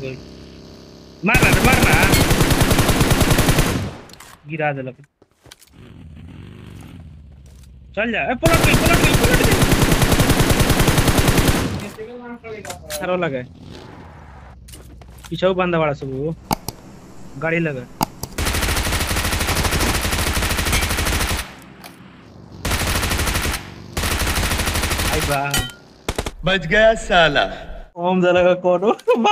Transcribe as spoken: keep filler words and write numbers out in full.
कोई मार रहा मार रहा गिरा दे लग चल जा ए पलट गई पलट गई पलट गई ये सिंगल मार पड़ेगा सारो लगे पीछे बंदा वाला सब गाड़ी लगा आई बा बच गया साला ओम जला का कोड मार